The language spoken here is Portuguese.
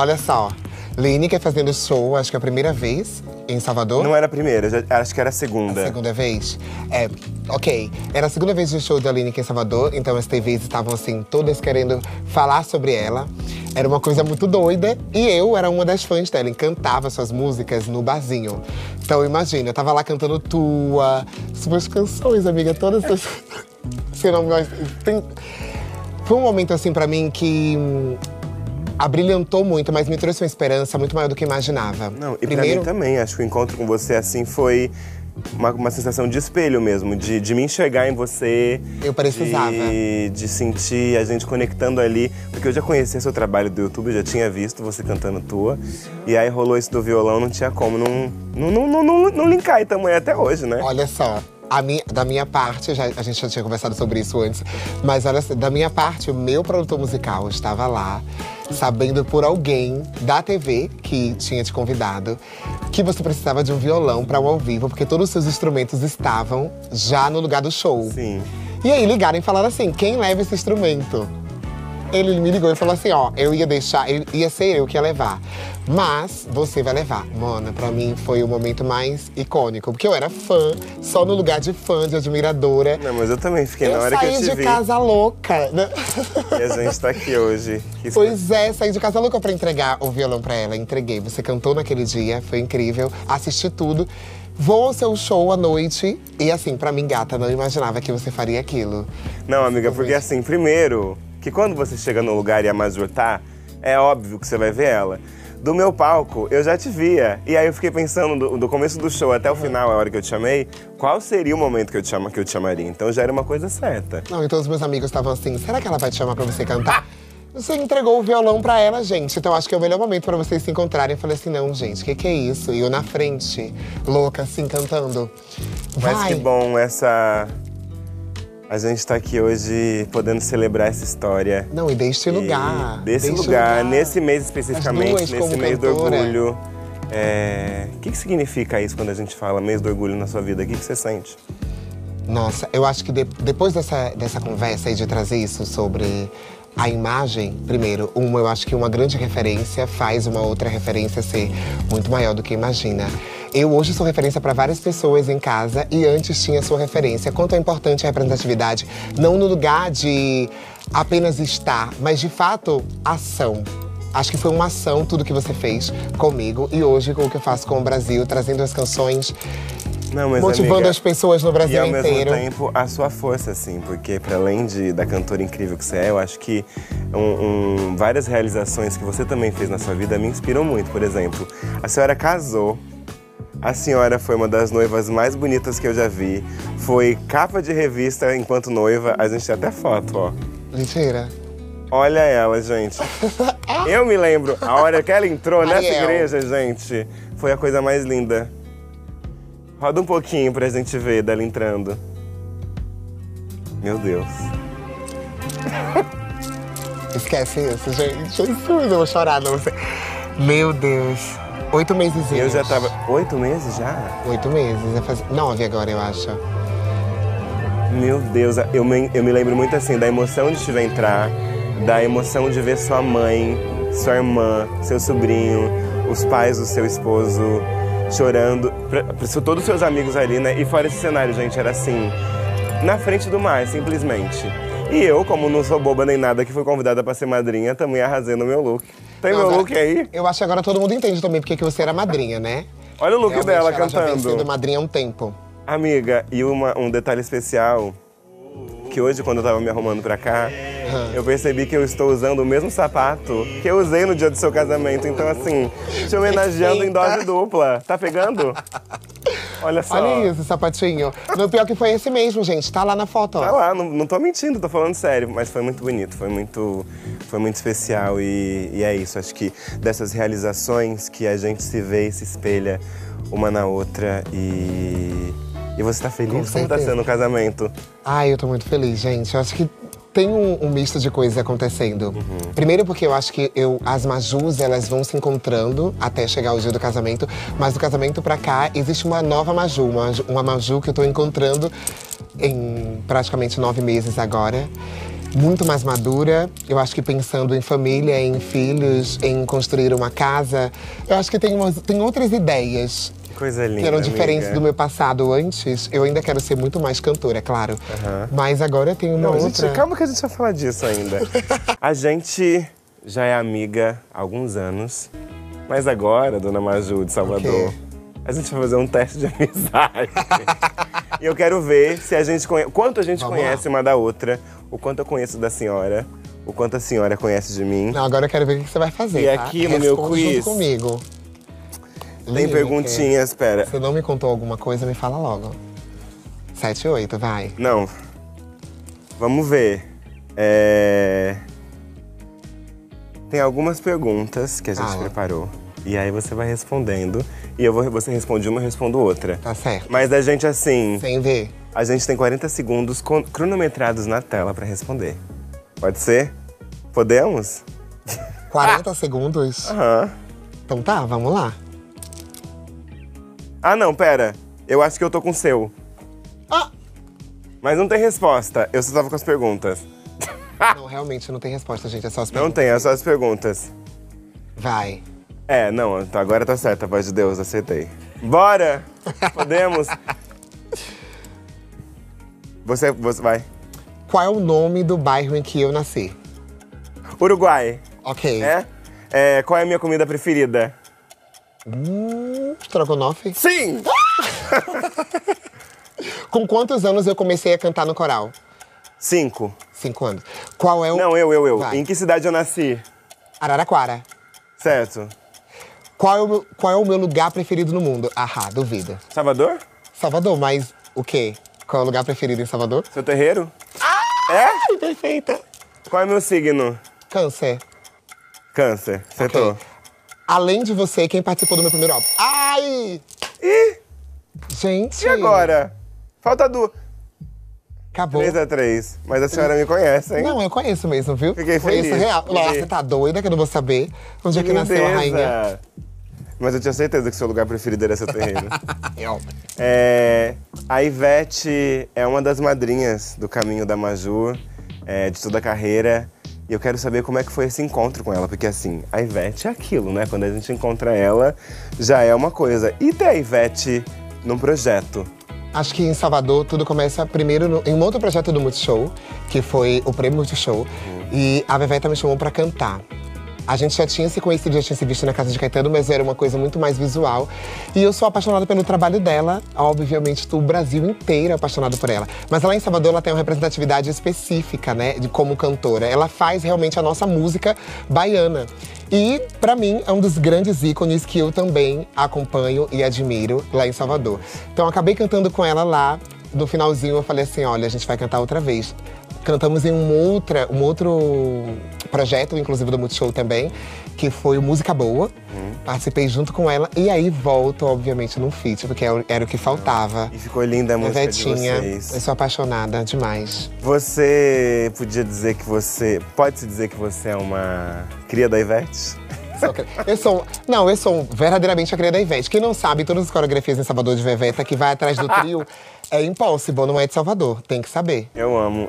Olha só, Liniker fazendo show, acho que é a primeira vez em Salvador. Não era a primeira, acho que era a segunda. A segunda vez? É, ok. Era a segunda vez de show da Liniker em Salvador, então as TVs estavam assim, todas querendo falar sobre ela. Era uma coisa muito doida e eu era uma das fãs dela, encantava suas músicas no barzinho. Então imagina, eu tava lá cantando suas canções, amiga, todas essas. Você não gosta. Tem... Foi um momento assim pra mim que abrilhantou muito, mas me trouxe uma esperança muito maior do que imaginava. Não, e primeiro... pra mim também, acho que o encontro com você assim foi uma sensação de espelho mesmo, de me enxergar em você. Eu precisava. De sentir a gente conectando ali, porque eu já conhecia seu trabalho do YouTube, eu já tinha visto você cantando tua. E aí rolou isso do violão, não tinha como não linkar, e tamo aí até hoje, né? Olha só. Da minha parte, a gente já tinha conversado sobre isso antes, mas olha, da minha parte, o meu produtor musical estava lá, sabendo por alguém da TV que tinha te convidado, que você precisava de um violão para o ao vivo, porque todos os seus instrumentos estavam já no lugar do show. Sim. E aí ligaram e falaram assim, quem leva esse instrumento? Ele me ligou e falou assim, ó, eu ia deixar, ia ser eu que ia levar. Mas você vai levar. Mona, pra mim foi o momento mais icônico. Porque eu era fã, só no lugar de fã, de admiradora. Não, mas eu também fiquei na hora que eu te vi. Eu saí de casa louca. E a gente tá aqui hoje. Pois é, saí de casa louca pra entregar o violão pra ela. Entreguei, você cantou naquele dia, foi incrível. Assisti tudo. Vou ao seu show à noite. E assim, pra mim, gata, não imaginava que você faria aquilo. Não, amiga, porque assim, primeiro, que quando você chega no lugar e a Majur tá, é óbvio que você vai ver ela. Do meu palco, eu já te via. E aí eu fiquei pensando, do começo do show até o final, a hora que eu te chamei, qual seria o momento que eu te chamaria? Então já era uma coisa certa. Não, então os meus amigos estavam assim, será que ela vai te chamar pra você cantar? Você entregou o violão pra ela, gente. Então acho que é o melhor momento pra vocês se encontrarem. Eu falei assim, não, gente, o que é isso? E eu na frente, louca, assim, cantando. Vai. Mas que bom essa... A gente tá aqui hoje podendo celebrar essa história. Não, e deste lugar. Desse lugar, nesse mês especificamente, nesse mês do orgulho. O que significa isso quando a gente fala mês do orgulho na sua vida? O que você sente? Nossa, eu acho que depois dessa conversa e de trazer isso sobre a imagem, primeiro, eu acho que uma grande referência faz uma outra referência ser muito maior do que imagina. Eu hoje sou referência para várias pessoas em casa e antes tinha sua referência. Quanto é importante a representatividade, não no lugar de apenas estar, mas de fato, ação. Acho que foi uma ação tudo que você fez comigo e hoje com o que eu faço com o Brasil, trazendo as canções, não, mas, motivando amiga, as pessoas no Brasil inteiro. E ao mesmo tempo, a sua força, assim, porque para além da cantora incrível que você é, eu acho que várias realizações que você também fez na sua vida me inspiram muito. Por exemplo, a senhora casou. A senhora foi uma das noivas mais bonitas que eu já vi. Foi capa de revista enquanto noiva. A gente tem até foto, ó. Mentira. Olha ela, gente. Eu me lembro, a hora que ela entrou nessa igreja, gente, foi a coisa mais linda. Roda um pouquinho pra gente ver dela entrando. Meu Deus. Esquece isso, gente. Jesus, eu vou chorar, não sei. Meu Deus. 8 meses. Eu já tava... 8 meses já? 8 meses. 9 agora, eu acho. Meu Deus, eu me lembro muito assim da emoção de te ver entrar, da emoção de ver sua mãe, sua irmã, seu sobrinho, os pais do seu esposo chorando, todos os seus amigos ali, né? E fora esse cenário, gente, era assim, na frente do mar, simplesmente. E eu, como não sou boba nem nada, que fui convidada pra ser madrinha, também arrasei no meu look. Tem não, meu look aí? Eu acho que agora todo mundo entende também porque que você era madrinha, né? Olha o look realmente dela ela cantando. Ela já vem sendo madrinha há um tempo. Amiga, e um detalhe especial, que hoje quando eu tava me arrumando pra cá, eu percebi que eu estou usando o mesmo sapato que eu usei no dia do seu casamento. Então assim, te homenageando em dose dupla. Tá pegando? Olha só. Olha isso, sapatinho. No pior que foi esse mesmo, gente. Tá lá na foto, ó. Tá lá, não tô mentindo, tô falando sério. Mas foi muito bonito, foi muito especial. E é isso, acho que dessas realizações que a gente se vê e se espelha uma na outra. E você tá feliz? Como tá sendo o casamento? Ai, eu tô muito feliz, gente. Eu acho que tem um misto de coisas acontecendo. Primeiro porque eu acho que as Majus, elas vão se encontrando até chegar o dia do casamento. Mas do casamento pra cá, existe uma nova Maju. Uma Maju que eu tô encontrando em praticamente 9 meses agora. muito mais madura. Eu acho que pensando em família, em filhos, em construir uma casa, eu acho que tem outras ideias. Coisa linda, que eram diferentes, amiga, do meu passado antes. Eu ainda quero ser muito mais cantora, claro. Uhum. Mas agora eu tenho uma outra... Calma que a gente vai falar disso ainda. A gente já é amiga há alguns anos. Mas agora, dona Majur de Salvador, okay, a gente vai fazer um teste de amizade. E eu quero ver se a gente quanto a gente conhece uma da outra, o quanto eu conheço da senhora, o quanto a senhora conhece de mim. Não, agora eu quero ver o que você vai fazer, tá? Aqui no meu quiz... Responde junto comigo. Tem perguntinhas, espera. Se não me contou alguma coisa, me fala logo. 7 e 8, vai. Não. Vamos ver. Tem algumas perguntas que a gente preparou. E aí você vai respondendo. E você responde uma, eu respondo outra. Tá certo. Mas a gente, assim… Sem ver. A gente tem 40 segundos cronometrados na tela pra responder. Pode ser? Podemos? 40 segundos? Aham. Então tá, vamos lá. Ah, não, pera. Eu acho que eu tô com o seu. Ah! Mas não tem resposta. Eu só tava com as perguntas. Não, realmente não tem resposta, gente. É só as perguntas. Não tem, é só as perguntas. Vai. É, não, agora tá certo. A voz de Deus, acertei. Bora! Podemos? Você vai. Qual é o nome do bairro em que eu nasci? Uruguai. Ok. Qual é a minha comida preferida? Estrogonofe? Sim! Com quantos anos eu comecei a cantar no coral? 5. 5 anos. Qual é o… Não, eu. Vai. Em que cidade eu nasci? Araraquara. Certo. Qual é o meu lugar preferido no mundo? Ahá, duvido. Salvador? Salvador, mas o quê? Qual é o lugar preferido em Salvador? Seu terreiro? Ah! É? Perfeita! Qual é o meu signo? Câncer. Câncer, acertou. Okay. Além de você, quem participou do meu primeiro álbum? Ai! Ih! Gente! E agora? Falta do... Acabou. 3-3. Mas a senhora me conhece, hein? Não, eu conheço mesmo, viu? Fiquei feliz. Conheço real. Nossa, você tá doida que eu não vou saber onde é que nasceu a rainha. Mas eu tinha certeza que seu lugar preferido era seu terreno. A Ivete é uma das madrinhas do caminho da Majur, de toda a carreira. E eu quero saber como é que foi esse encontro com ela, porque assim, a Ivete é aquilo, né? Quando a gente encontra ela, já é uma coisa. E ter a Ivete num projeto? Acho que em Salvador tudo começa primeiro em um outro projeto do Multishow, que foi o Prêmio Multishow, e a Ivete me chamou pra cantar. A gente já tinha se conhecido, já tinha se visto na casa de Caetano, mas era uma coisa muito mais visual. E eu sou apaixonada pelo trabalho dela, obviamente o Brasil inteiro é apaixonado por ela. Mas lá em Salvador ela tem uma representatividade específica, né, de como cantora. Ela faz realmente a nossa música baiana. E pra mim é um dos grandes ícones que eu também acompanho e admiro lá em Salvador. Então acabei cantando com ela lá, no finalzinho eu falei assim, olha, a gente vai cantar outra vez. Cantamos em um outro projeto, inclusive do Multishow também, que foi o Música Boa. Participei junto com ela e aí volto, obviamente, num feat, porque era o que faltava. E ficou linda a música de vocês. Eu sou apaixonada demais. Você podia dizer que você… Pode-se dizer que você é uma cria da Ivete? Eu sou verdadeiramente a cria da Ivete. Quem não sabe, todas as coreografias em Salvador de Veveta que vai atrás do trio é impossível, não é de Salvador, tem que saber. Eu amo.